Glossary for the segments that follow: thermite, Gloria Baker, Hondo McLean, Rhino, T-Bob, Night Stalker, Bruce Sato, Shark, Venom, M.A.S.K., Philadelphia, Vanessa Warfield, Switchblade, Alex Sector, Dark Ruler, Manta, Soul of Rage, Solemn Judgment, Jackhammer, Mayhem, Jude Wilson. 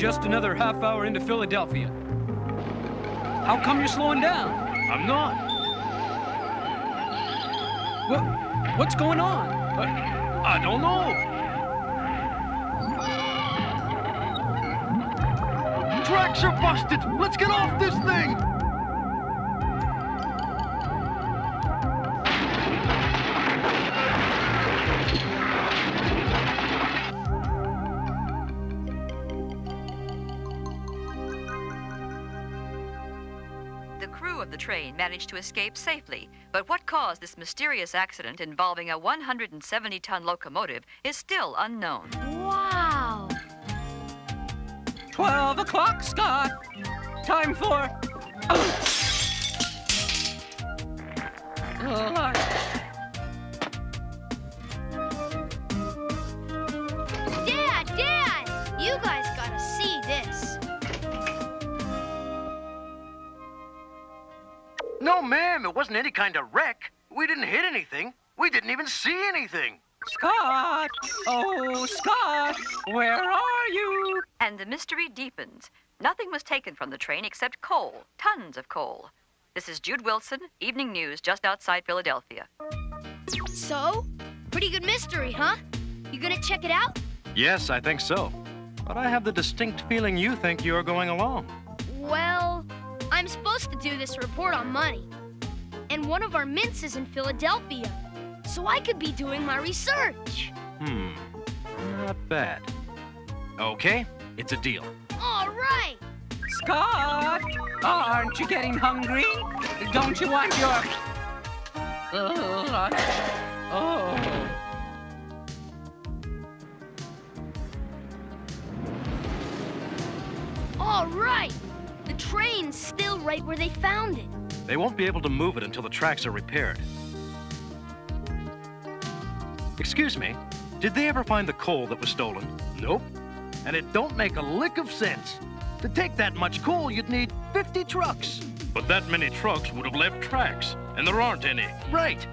just another half hour into Philadelphia. How come you're slowing down? I'm not. What's going on? I don't know. Tracks are busted. Let's get off this thing. Train managed to escape safely, but what caused this mysterious accident involving a 170-ton locomotive is still unknown. Wow! 12 o'clock, Scott! Time for... Dad! You guys gotta see this! No, ma'am, it wasn't any kind of wreck. We didn't hit anything. We didn't even see anything. Scott! Oh, Scott! Where are you? And the mystery deepens. Nothing was taken from the train except coal. Tons of coal. This is Jude Wilson, Evening News, just outside Philadelphia. So? Pretty good mystery, huh? You gonna check it out? Yes, I think so. But I have the distinct feeling you think you're going along. Well... I'm supposed to do this report on money, and one of our mints is in Philadelphia, so I could be doing my research. Hmm, not bad. Okay, it's a deal. All right. Scott, aren't you getting hungry? Don't you want your... Oh. All right. The train's still right where they found it. They won't be able to move it until the tracks are repaired. Excuse me, did they ever find the coal that was stolen? Nope. And it don't make a lick of sense. To take that much coal, you'd need 50 trucks. But that many trucks would have left tracks, and there aren't any. Right.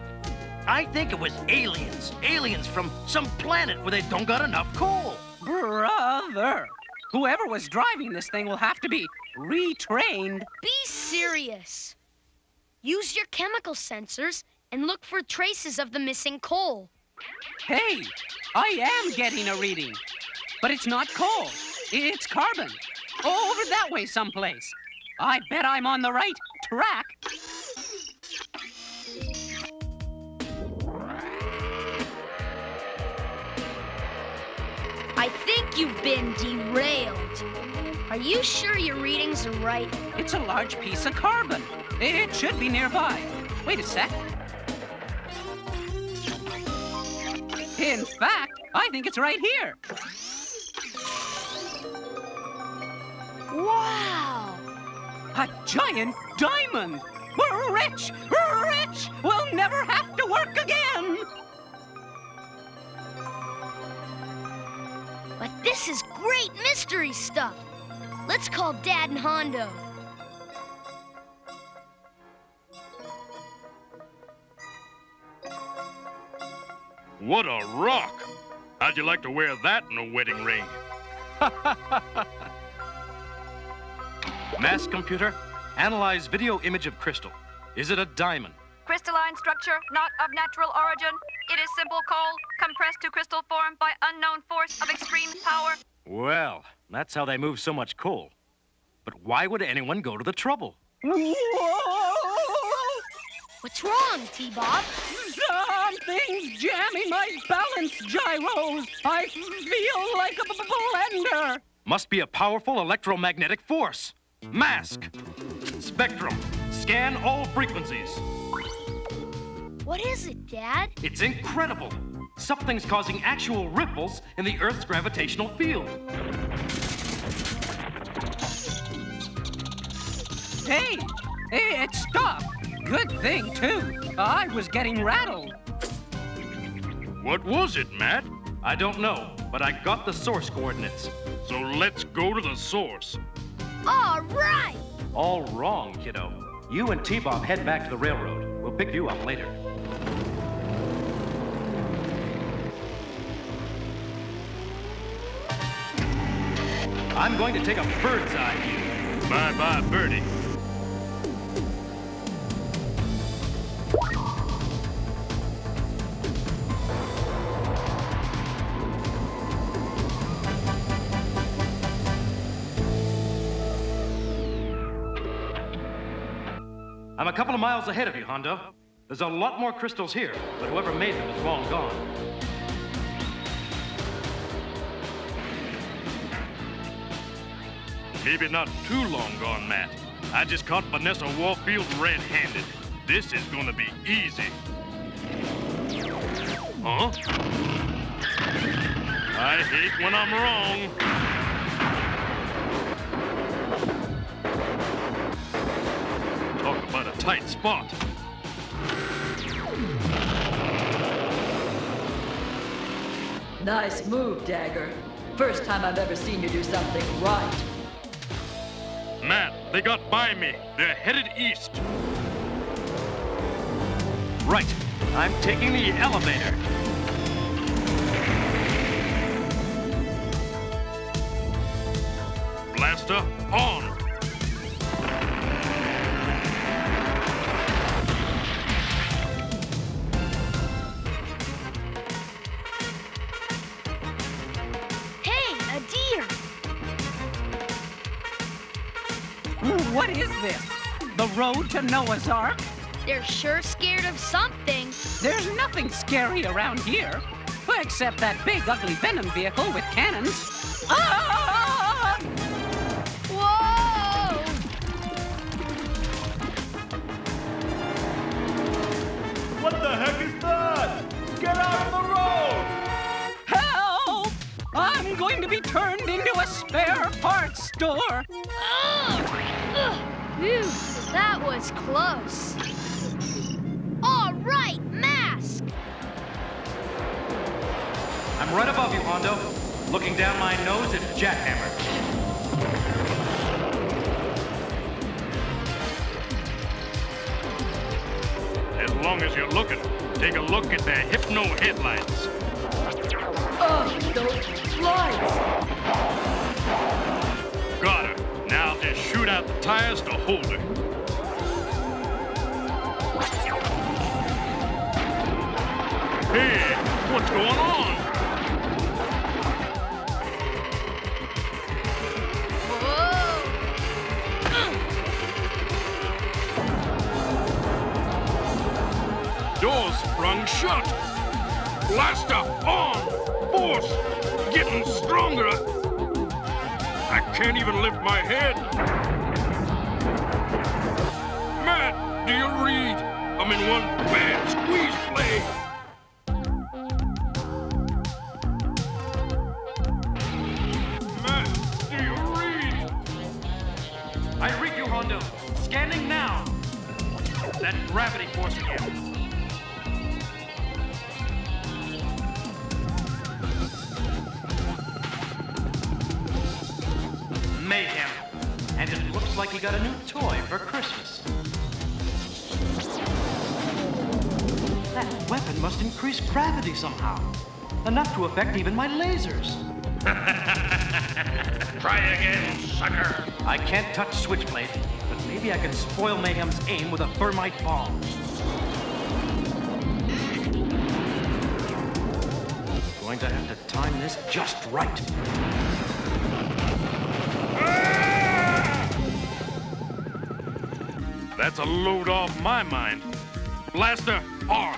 I think it was aliens. Aliens from some planet where they don't got enough coal. Brother, whoever was driving this thing will have to be... retrained? Be serious. Use your chemical sensors and look for traces of the missing coal. Hey, I am getting a reading. But it's not coal. It's carbon. Over that way someplace. I bet I'm on the right track. I think you've been derailed. Are you sure your readings are right? It's a large piece of carbon. It should be nearby. Wait a sec. In fact, I think it's right here. Wow! A giant diamond! We're rich! We're rich! We'll never have to work again! But this is great mystery stuff. Let's call Dad and Hondo. What a rock! How'd you like to wear that in a wedding ring? M.A.S.K. computer, analyze video image of crystal. Is it a diamond? Crystalline structure, not of natural origin. It is simple coal, compressed to crystal form by unknown force of extreme power. Well... that's how they move so much coal. But why would anyone go to the trouble? What's wrong, T-Bob? Something's jamming my balance gyros. I feel like a blender. Must be a powerful electromagnetic force. M.A.S.K. Spectrum. Scan all frequencies. What is it, Dad? It's incredible. Something's causing actual ripples in the Earth's gravitational field. Hey, it stopped. Good thing, too. I was getting rattled. What was it, Matt? I don't know, but I got the source coordinates. So let's go to the source. All right! All wrong, kiddo. You and T-Bob head back to the railroad. We'll pick you up later. I'm going to take a bird's eye view. Bye-bye, birdie. I'm a couple of miles ahead of you, Hondo. There's a lot more crystals here, but whoever made them is long gone. Maybe not too long gone, Matt. I just caught Vanessa Warfield red-handed. This is gonna be easy. Huh? I hate when I'm wrong. Talk about a tight spot. Nice move, Dagger. First time I've ever seen you do something right. Matt, they got by me. They're headed east. Right. I'm taking the elevator. Blaster on. What is this? The road to Noah's Ark? They're sure scared of something. There's nothing scary around here, except that big, ugly Venom vehicle with cannons. Ah! Whoa! What the heck is that? Get out of the road! Help! I'm going to be turned into a spare parts store. Phew, that was close. All right, Mask! I'm right above you, Hondo. Looking down my nose at Jackhammer. As long as you're looking, take a look at their hypno-headlights. Oh, those lights! Got her. Now just shoot out the tires to hold her. Hey, what's going on? Whoa. Doors sprung shut. Blaster on. Force getting stronger. I can't even lift my head. Matt, do you read? I'm in one bad squeeze play. Matt, do you read? I read you, Hondo. Scanning now. That gravity force again. Mayhem. And it looks like he got a new toy for Christmas. That weapon must increase gravity somehow. Enough to affect even my lasers. Try again, sucker. I can't touch Switchblade, but maybe I can spoil Mayhem's aim with a thermite bomb. I'm going to have to time this just right. That's a load off my mind. Blaster on.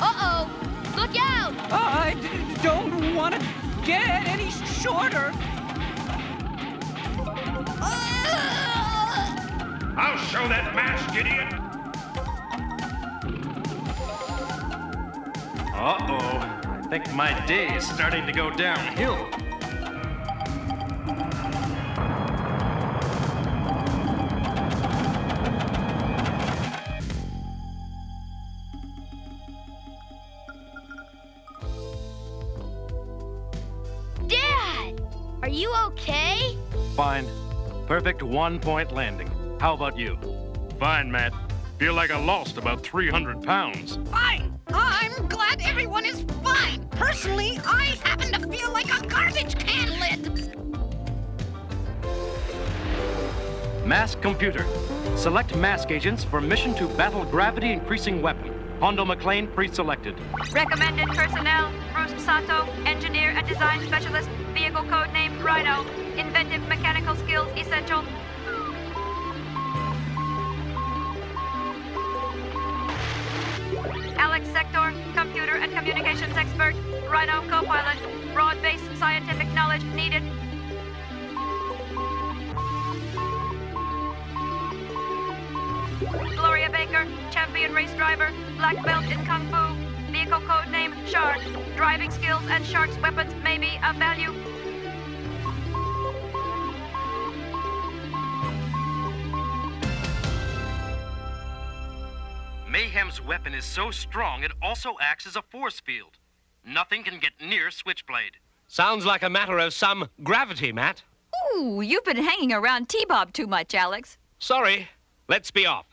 Uh-oh. Look out! I don't want to get any shorter. I'll show that mask, idiot. Uh-oh. I think my day is starting to go downhill. Perfect one-point landing. How about you? Fine, Matt. Feel like I lost about 300 pounds. Fine. I'm glad everyone is fine. Personally, I happen to feel like a garbage can lid. M.A.S.K. computer. Select M.A.S.K. agents for mission to battle gravity-increasing weapon. Hondo McLean pre-selected. Recommended personnel, Bruce Sato, engineer and design specialist, vehicle code name Rhino, inventive mechanical skills essential. Alex Sector, computer and communications expert, Rhino co-pilot, broad-based scientific knowledge needed. Gloria Baker, champion race driver, black belt in Kung Fu, vehicle code name Shark, driving skills and Shark's weapons may be of value. Mayhem's weapon is so strong it also acts as a force field. Nothing can get near Switchblade. Sounds like a matter of some gravity, Matt. Ooh, you've been hanging around T-Bob too much, Alex. Sorry. Let's be off.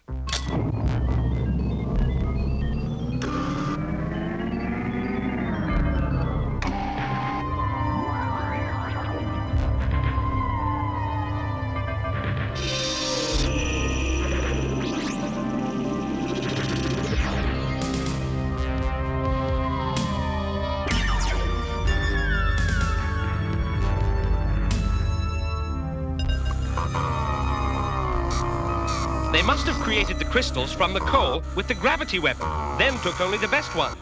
They must have created the crystals from the coal with the gravity weapon, then took only the best ones.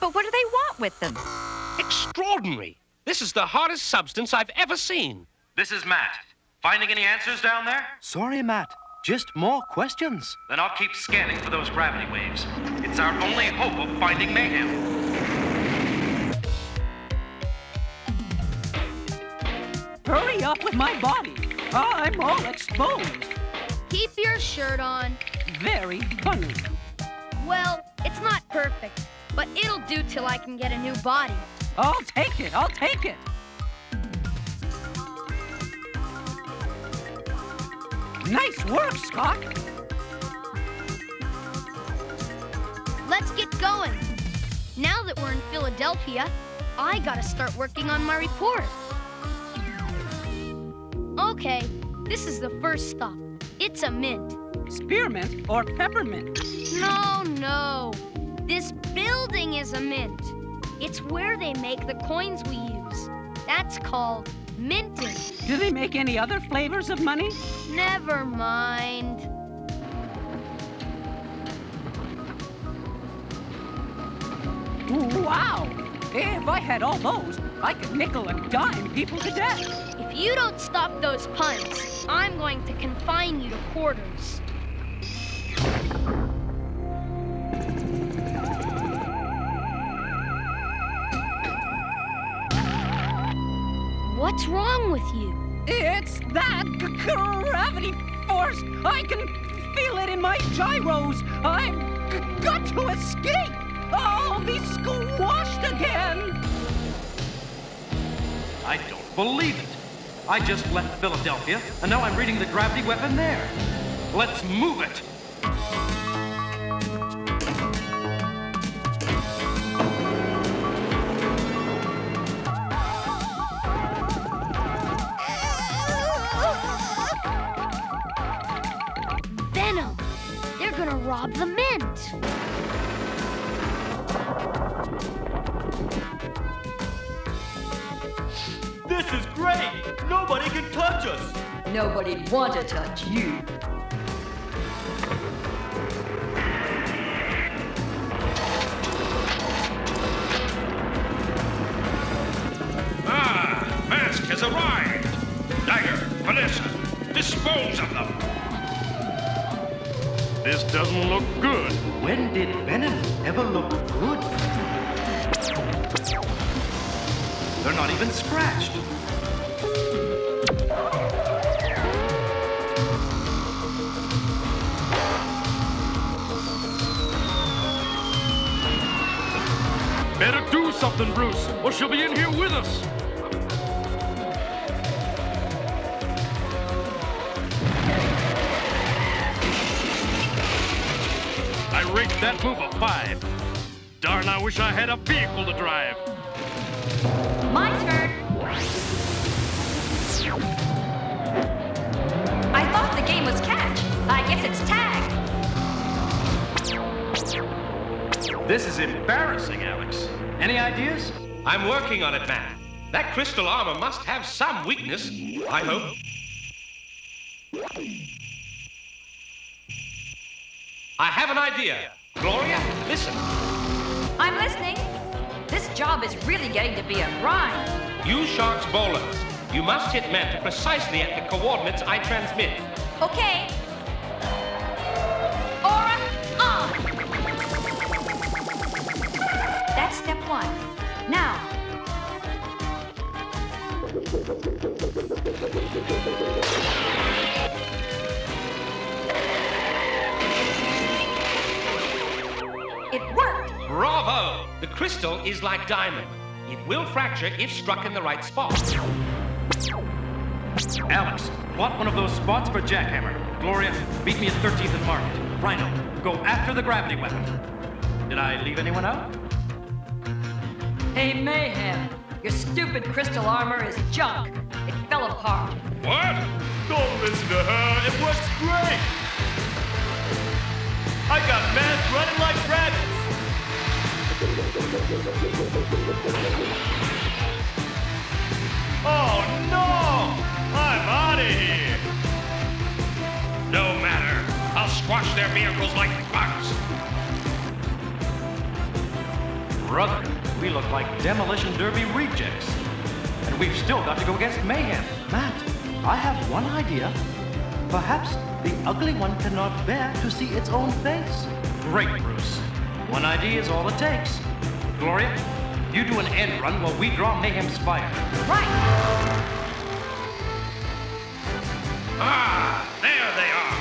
But what do they want with them? Extraordinary! This is the hardest substance I've ever seen. This is Matt. Finding any answers down there? Sorry, Matt. Just more questions. Then I'll keep scanning for those gravity waves. It's our only hope of finding Mayhem. Hurry up with my body. I'm all exposed. Keep your shirt on. Very funny. Well, it's not perfect, but it'll do till I can get a new body. I'll take it, I'll take it. Nice work, Scott. Let's get going. Now that we're in Philadelphia, I gotta start working on my report. Okay, this is the first stop. It's a mint. Spearmint or peppermint? No, no. This building is a mint. It's where they make the coins we use. That's called minting. Do they make any other flavors of money? Never mind. Wow! If I had all those, I could nickel and dime people to death. If you don't stop those puns, I'm going to confine you to quarters. What's wrong with you? It's that gravity force. I can feel it in my gyros. I've got to escape. I'll be squashed again. I don't believe it. I just left Philadelphia, and now I'm reading the gravity weapon there. Let's move it. Venom, they're gonna rob the mint. This is great! Nobody can touch us! Nobody'd want to touch you. Ah! M.A.S.K. has arrived! Dagger, Vanessa, dispose of them! This doesn't look good. When did Venom ever look good? They're not even scratched. Better do something, Bruce, or she'll be in here with us. rate that move a 5. Darn, I wish I had a vehicle to drive. My turn. I thought the game was catch. I guess it's tag. This is embarrassing, Alex. Any ideas? I'm working on it, man. That crystal armor must have some weakness, I hope. I have an idea. Gloria, listen. I'm listening. This job is really getting to be a grind. Use Shark's bowlers. You must hit Manta precisely at the coordinates I transmit. Okay. Aura on! That's step 1. Now. It worked! Bravo! The crystal is like diamond. It will fracture if struck in the right spot. Alex, plot one of those spots for Jackhammer. Gloria, beat me at 13th and Market. Rhino, go after the gravity weapon. Did I leave anyone out? Hey, Mayhem, your stupid crystal armor is junk. It fell apart. What? Don't listen to her. It works great. I got M.A.S.K. running like rabbits. Oh, no! I'm out of here! No matter. I'll squash their vehicles like bugs. Brother, we look like demolition derby rejects. And we've still got to go against Mayhem. Matt, I have one idea. Perhaps the ugly one cannot bear to see its own face. Great, Bruce. One idea is all it takes. Gloria? You do an end run while we draw Mayhem's fire. Right! Ah, there they are!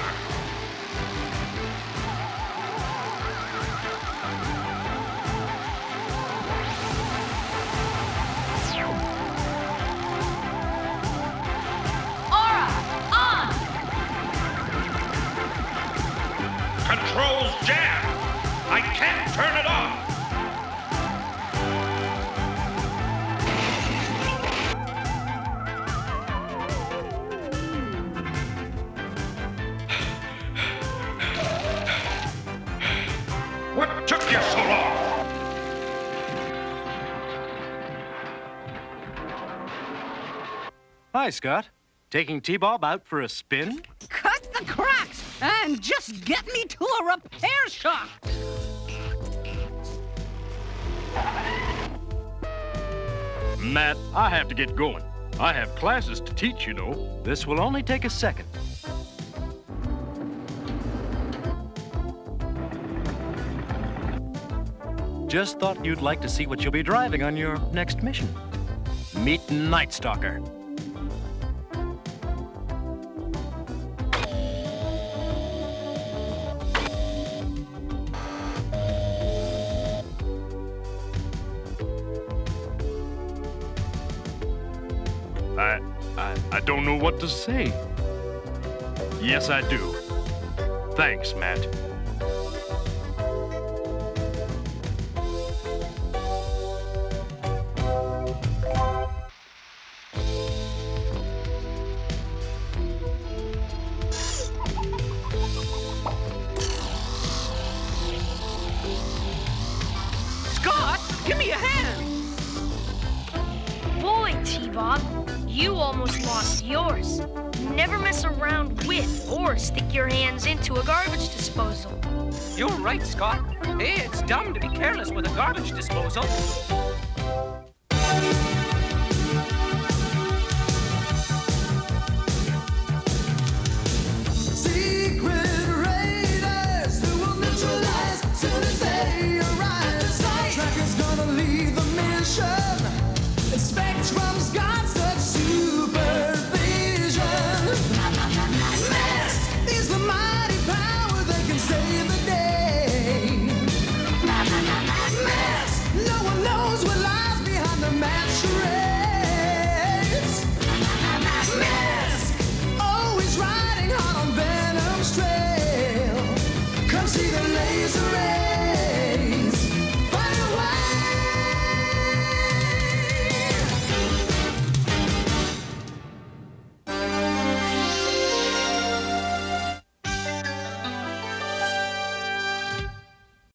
Aura, on! Controls jam! I can't turn it off! Hi, Scott. Taking T-Bob out for a spin? Cut the cracks and just get me to a repair shop! Matt, I have to get going. I have classes to teach, you know. This will only take a second. Just thought you'd like to see what you'll be driving on your next mission. Meet Night Stalker. I don't know what to say. Yes, I do. Thanks, Matt. Scott, give me a hand! Boy, T-Bob. You almost lost yours. Never mess around with or stick your hands into a garbage disposal. You're right, Scott. It's dumb to be careless with a garbage disposal.